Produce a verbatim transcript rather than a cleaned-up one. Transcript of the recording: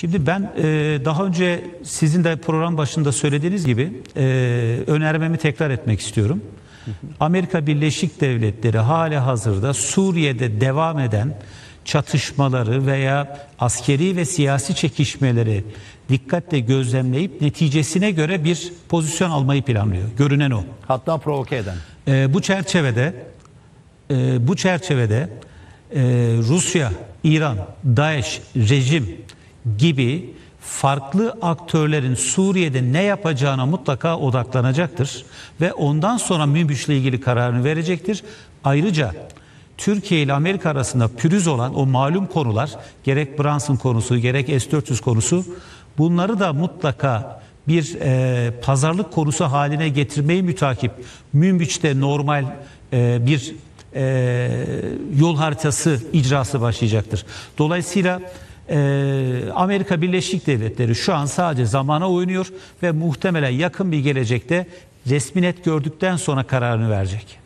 Şimdi ben e, daha önce sizin de program başında söylediğiniz gibi e, önermemi tekrar etmek istiyorum. Amerika Birleşik Devletleri halihazırda Suriye'de devam eden çatışmaları veya askeri ve siyasi çekişmeleri dikkatle gözlemleyip neticesine göre bir pozisyon almayı planlıyor. Görünen o. Hatta provoke eden. E, bu çerçevede e, bu çerçevede e, Rusya, İran, DAEŞ, rejim gibi farklı aktörlerin Suriye'de ne yapacağına mutlaka odaklanacaktır ve ondan sonra Münbiç'le ilgili kararını verecektir. Ayrıca Türkiye ile Amerika arasında pürüz olan o malum konular, gerek Brunson konusu gerek S dört yüz konusu, bunları da mutlaka bir e, pazarlık konusu haline getirmeyi mütakip Münbiç'te normal e, bir e, yol haritası icrası başlayacaktır. Dolayısıyla Amerika Birleşik Devletleri şu an sadece zamana oynuyor ve muhtemelen yakın bir gelecekte resmi net gördükten sonra kararını verecek.